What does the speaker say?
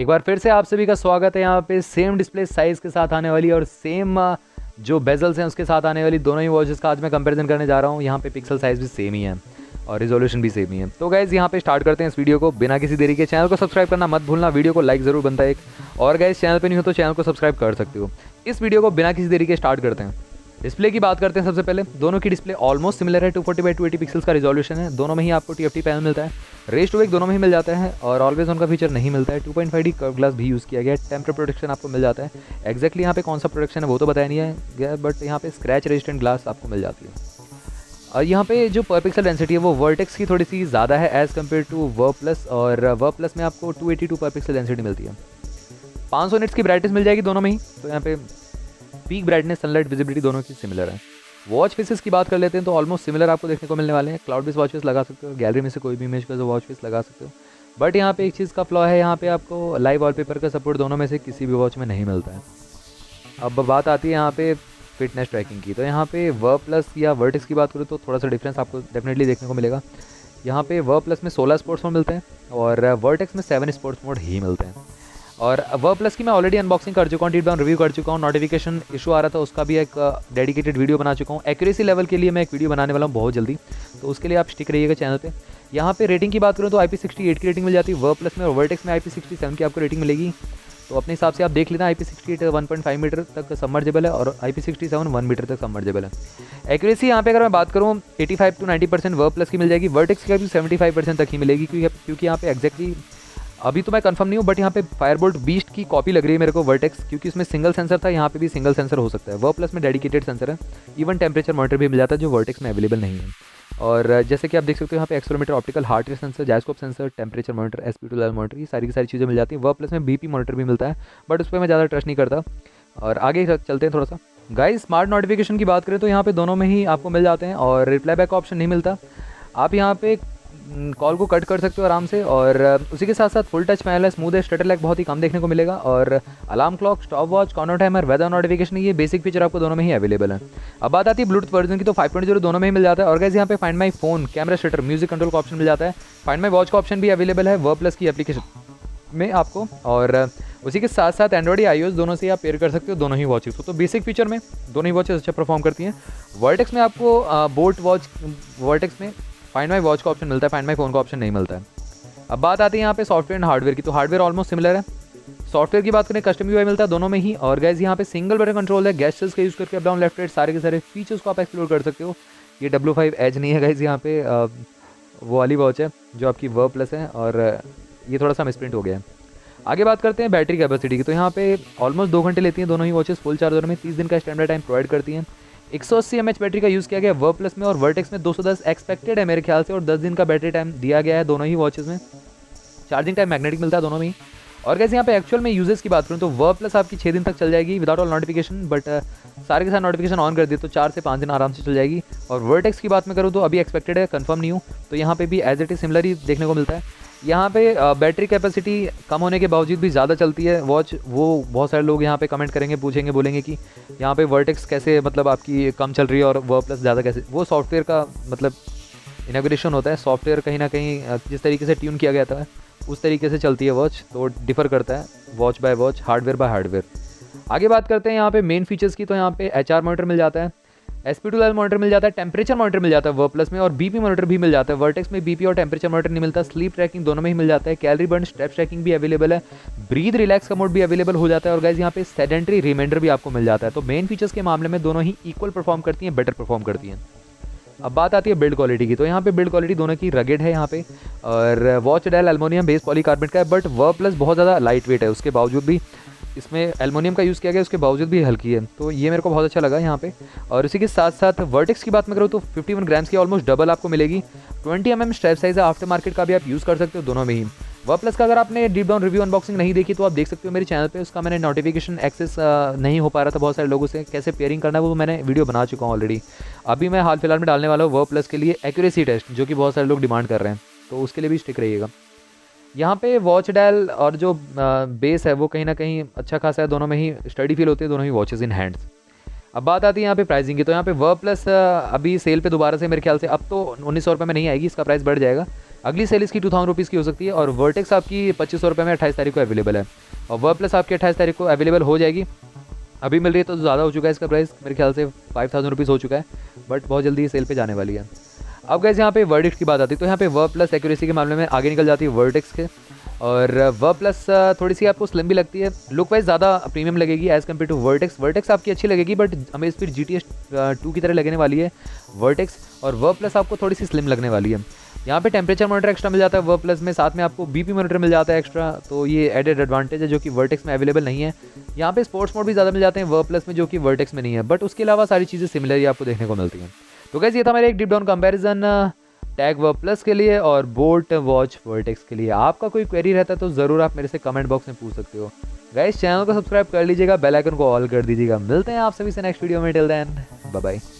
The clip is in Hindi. एक बार फिर से आप सभी का स्वागत है यहाँ पे सेम डिस्प्ले साइज़ के साथ आने वाली और सेम जो बेजल्स हैं उसके साथ आने वाली दोनों ही वॉचेस का आज मैं कंपैरिजन करने जा रहा हूँ। यहाँ पे पिक्सल साइज़ भी सेम ही है और रिजोल्यूशन भी सेम ही है। तो गाइज़ यहाँ पे स्टार्ट करते हैं इस वीडियो को बिना किसी देरी के। चैनल को सब्सक्राइब करना मत भूलना, वीडियो को लाइक ज़रूर बनता है एक, और गाइज़ चैनल पर नहीं हो तो चैनल को सब्सक्राइब कर सकते हो। इस वीडियो को बिना किसी देरी के स्टार्ट करते हैं। डिस्प्ले की बात करते हैं सबसे पहले। दोनों की डिस्प्ले ऑलमोस्ट सिमिलर है, 240x280 पिक्सल्स का रिजोल्यूशन है। दोनों में ही आपको TFT पैनल मिलता है, रेस्ट टू एक दोनों में ही मिल जाता है और ऑलवेज उनका फीचर नहीं मिलता है। 2.5D कर्व ग्लास भी यूज़ किया गया है, टेम्पर प्रोटेक्शन आपको मिल जाता है। एक्जैक्टली यहाँ पे कौन सा प्रोटेक्शन है वो तो बताया नहीं है गया, बट यहाँ पे स्क्रैच रेजिस्टेंट ग्लास आपको मिल जाती है। और यहाँ पे जो पर पिक्सल डेंसिटी है वो वर्टेक्स की थोड़ी सी ज़्यादा है as compare to Verve plus, और वर्व प्लस में आपको 282 पर पिक्सल डेंसिटी मिलती है। 500 निट्स की ब्राइटनेस मिल जाएगी दोनों में ही, तो यहाँ पे पीक ब्राइटनेस, सनलाइट विजिबिलिटी दोनों की सिमिलर है। वॉच फेसेस की बात कर लेते हैं तो ऑलमोस्ट सिमिलर आपको देखने को मिलने वाले हैं। क्लाउड बेस वॉच फेस लगा सकते हो, गैलरी में से कोई भी इमेज का जो वॉच फेस लगा सकते हो, बट यहाँ पे एक चीज़ का फ्लॉ है, यहाँ पे आपको लाइव वॉलपेपर का सपोर्ट दोनों में से किसी भी वॉच में नहीं मिलता है। अब बात आती है यहाँ पे फिटनेस ट्रैकिंग की, तो यहाँ पे वर्व प्लस या वर्टेक्स की बात करूँ तो थोड़ा सा डिफरेंस आपको डेफिनेटली देखने को मिलेगा। यहाँ पे वर्व प्लस में 16 स्पोर्ट्स मोड मिलते हैं और वर्टेक्स में 7 स्पोर्ट्स मोड ही मिलते हैं। और वर्व प्लस की मैं ऑलरेडी अनबॉक्सिंग कर चुका हूँ, टीट डाउन रिव्यू कर चुका हूँ, नोटिफिकेशन इशू आ रहा था उसका भी एक डेडिकेटेड वीडियो बना चुका हूँ। एक्यूरेसी लेवल के लिए मैं एक वीडियो बनाने वाला हूँ बहुत जल्दी, तो उसके लिए आप स्टिक रहिएगा चैनल पे। यहाँ पे रेटिंग की बात करूँ तो IP68 की रेटिंग मिल जाती है वर्व प्लस में, और वर्टेक्स में IP67 की आपको रेटिंग मिलेगी। तो अपने हिसाब से आप देख लेना, IP68 1.5 मीटर तक सबमर्जेबल है और IP67 1 मीटर तक सबमर्जेबल है। एक्यूरेसी यहाँ पे अगर मैं बात करूँ 85 से 90% वर्व प्लस की मिल जाएगी, वर्टेक्स की भी 75% तक ही मिलेगी, क्योंकि यहाँ पे एक्जैक्टली अभी तो मैं कंफर्म नहीं हूँ, बट यहाँ पे फायरबोल्ट बीस्ट की कॉपी लग रही है मेरे को वर्टेक्स, क्योंकि इसमें सिंगल सेंसर था, यहाँ पे भी सिंगल सेंसर हो सकता है। वर्व प्लस में डेडिकेटेड सेंसर है, इवन टेम्परेचर मॉनिटर भी मिल जाता है जो वर्टेक्स में अवेलेबल नहीं है। और जैसे कि आप देख सकते हो यहाँ पे accelerometer, optical heart rate sensor, gyroscope sensor, temperature monitor, SP2 level monitor, ये सारी की सारी चीज़ें मिल जाती है। वर्व प्लस में BP मॉनिटर भी मिलता है, बट उस पर मैं ज़्यादा ट्रस्ट नहीं करता। और आगे चलते हैं थोड़ा सा गाइस। स्मार्ट नोटिफिकेशन की बात करें तो यहाँ पे दोनों में ही आपको मिल जाते हैं और रिप्लाई बैक ऑप्शन नहीं मिलता। आप यहाँ पे कॉल को कट कर सकते हो आराम से, और उसी के साथ साथ फुल टच पैनल है, स्मूथ है, स्टटर लैग बहुत ही कम देखने को मिलेगा। और alarm clock, stop watch, corner timer, weather notification, ये बेसिक फीचर आपको दोनों में ही अवेलेबल है। अब बात आती है ब्लूटूथ वर्जन की, तो 5.0 दोनों में ही मिल जाता है। और गाइस यहाँ पे find my phone, camera shutter, music control का ऑप्शन मिल जाता है, फाइंड माई वॉच का ऑप्शन भी अवेलेबल है वर्व प्लस की एप्लीकेशन में आपको। और उसी के साथ साथ एंड्रॉइड iOS दोनों से आप पेयर कर सकते हो दोनों ही वॉचेस को, तो बेसिक फीचर में दोनों ही वॉचेस अच्छा परफॉर्म करती हैं। वर्टेक्स में आपको वर्टेक्स में फाइंड माई वॉच का ऑप्शन मिलता है, फाइंड माई फोन का ऑप्शन नहीं मिलता है। अब बात आती है यहाँ पे सॉफ्टवेयर एंड हार्डवेयर की, तो हार्डवेयर ऑलमोस्ट सिमिलर है। सॉफ्टवेयर की बात करें कस्टम UI मिलता है दोनों में ही, और गाइस यहाँ पे सिंगल बटन कंट्रोल है, गैस्टर्स का यूज़ करके अप डाउन लेफ्ट राइट सारे के सारे फीचर्स को आप एक्सप्लोर कर सकते हो। ये W5 एज नहीं है गाइस, यहाँ पे वो वाली वॉच है जो आपकी वर्व प्लस है, और ये थोड़ा सा मिसप्रिंट हो गया है। आगे बात करते हैं बैटरी कैपेसिटी की, तो यहाँ पे ऑलमोस्ट 2 घंटे लेती हैं दोनों ही वॉचेस फुल चार्जर में, 30 दिन का स्टैंडर्ड टाइम प्रोवाइड करती हैं। 180 mAh बैटरी का यूज़ किया गया है वर्व प्लस में, और वर्टेक्स में 210 एक्सपेक्टेड है मेरे ख्याल से, और 10 दिन का बैटरी टाइम दिया गया है दोनों ही वॉचेस में। चार्जिंग टाइम मैग्नेटिक मिलता है दोनों में ही। और कैसे यहाँ पे एक्चुअल में यूजेस की बात करूँ तो वर्व प्लस आपकी 6 दिन तक चल जाएगी विदाउट ऑल नोटिफिकेशन, बट सारे के सारे नोटिफिकेशन ऑन कर दिए तो 4 से 5 दिन आराम से चल जाएगी। और वर्टेक्स की बात मैं करूँ तो अभी एक्सपेक्टेड है, कंफर्म नहीं हूँ, तो यहाँ पे भी एज इट इज सिमिलर ही देखने को मिलता है। यहाँ पे बैटरी कैपेसिटी कम होने के बावजूद भी ज़्यादा चलती है वॉच, वो बहुत सारे लोग यहाँ पे कमेंट करेंगे, पूछेंगे, बोलेंगे कि यहाँ पे वर्टेक्स कैसे मतलब आपकी कम चल रही है और वर्व प्लस ज़्यादा कैसे। वो सॉफ्टवेयर का मतलब इनॉग्रेशन होता है, सॉफ्टवेयर कहीं ना कहीं जिस तरीके से ट्यून किया गया था उस तरीके से चलती है वॉच, तो डिफ़र करता है watch by watch, hardware by hardware. आगे बात करते हैं यहाँ पे मेन फीचर्स की, तो यहाँ पे HR मॉनिटर मिल जाता है, SP2 लेवल मॉनिटर मिल जाता है, टेम्परेचर मॉनिटर मिल जाता है वर्व प्लस में, और BP मॉनिटर भी मिल जाता है। वर्टेक्स में BP और टेम्परेचर मॉनिटर नहीं मिलता। स्लीप ट्रैकिंग दोनों में ही मिल जाता है, कैलोरी बर्न, स्टेप ट्रैकिंग भी अवेलेबल है, ब्रीद रिलैक्स का मोड भी अवेलेबल हो जाता है, और गाइस यहाँ पे सेडेंटरी रिमाइंडर भी आपको मिल जाता है। तो मेन फीचर्स के मामले में दोनों ही इक्वल परफॉर्म करती हैं, बेटर परफॉर्म करती हैं। अब बात आती है बिल्ड क्वालिटी की, तो यहाँ पे बिल्ड क्वालिटी दोनों की रगेड है यहाँ पे, और watch dial aluminium base polycarbonate का है, बट वर्व प्लस बहुत ज़्यादा लाइट वेट है, उसके बावजूद भी इसमें एलुमिनियम का यूज़ किया गया, उसके बावजूद भी हल्की है, तो ये मेरे को बहुत अच्छा लगा यहाँ पे। और इसी के साथ साथ वर्टेक्स की बात मैं करूँ तो 51 ग्राम्स की ऑलमोस्ट डबल आपको मिलेगी, 20 mm स्ट्रैप साइज़ है, आफ्टर मार्केट का भी आप यूज़ कर सकते हो दोनों में ही। वर्व प्लस का अगर आपने डीप डाउन रिव्यू अनबॉक्सिंग नहीं देखी तो आप देख सकते हो मेरे चैनल पे, उसका मैंने नोटिफिकेशन एक्सेस नहीं हो पा रहा था बहुत सारे लोगों से, कैसे पेयरिंग करना है वो मैंने वीडियो बना चुका हूँ ऑलरेडी। अभी मैं हाल फिलहाल में डालने वाला हूँ वर्व प्लस के लिए एक्यूरेसी टेस्ट, जो कि बहुत सारे लोग डिमांड कर रहे हैं, तो उसके लिए भी स्टिक रहिएगा। यहाँ पे वॉच डायल और जो बेस है वो कहीं ना कहीं अच्छा खासा है, दोनों में ही स्टडी फील होती है, दोनों ही वॉचेस इन हैंड्स। अब बात आती है यहाँ पे प्राइसिंग की, तो यहाँ पे वर्व प्लस अभी सेल पे दोबारा से मेरे ख्याल से अब तो 1900 रुपये में नहीं आएगी, इसका प्राइस बढ़ जाएगा। अगली सेल इसकी 2000 रुपीज़ की हो सकती है और वर्टेक्स आपकी 2500 रुपये में 28 तारीख को अवेलेबल है और वर्व प्लस आपकी 28 तारीख को अवेलेबल हो जाएगी। अभी मिल रही है तो ज़्यादा हो चुका है इसका प्राइस, मेरे ख्याल से 5000 रुपीज़ हो चुका है, बट बहुत जल्दी ये सेल पे जाने वाली है। अब गाइस यहाँ पे वर्डिक्ट की बात आती है तो यहाँ पे वर्व प्लस एक्यूरेसी के मामले में आगे निकल जाती है वर्टेक्स के, और वर्व प्लस थोड़ी सी आपको स्लिम भी लगती है, लुक वाइज ज़्यादा प्रीमियम लगेगी as compare to Vertex. Vertex आपकी अच्छी लगेगी बट हमें स्पीड GTS 2 की तरह लगने वाली है वर्टेक्स, और वर्व प्लस आपको थोड़ी सी स्लिम लगने वाली है। यहाँ पे टेम्परेचर मॉनिटर एक्स्ट्रा मिल जाता है वर्व प्लस में, साथ में आपको BP मॉनिटर मिल जाता है एक्स्ट्रा, तो ये एडेड एडवांटेज है जो कि वर्टेक्स में अवेलेबल नहीं है। यहाँ पे स्पोर्ट्स मोड भी ज़्यादा मिल जाते हैं वर्व प्लस में जो कि वर्टेक्स में नहीं है, बट उसके अलावा सारी चीज़ें सिमिलर ही आपको देखने को मिलती हैं। तो गाइस ये था मेरा एक deep down comparison tag Verve Plus के लिए और बोल्ट वॉच वर्टेक्स के लिए। आपका कोई क्वेरी रहता है तो ज़रूर आप मेरे से कमेंट बॉक्स में पूछ सकते हो। गाइस चैनल को सब्सक्राइब कर लीजिएगा, बेल आइकन को ऑल कर दीजिएगा। मिलते हैं आप सभी से नेक्स्ट वीडियो में, टिल देन बाय बाय।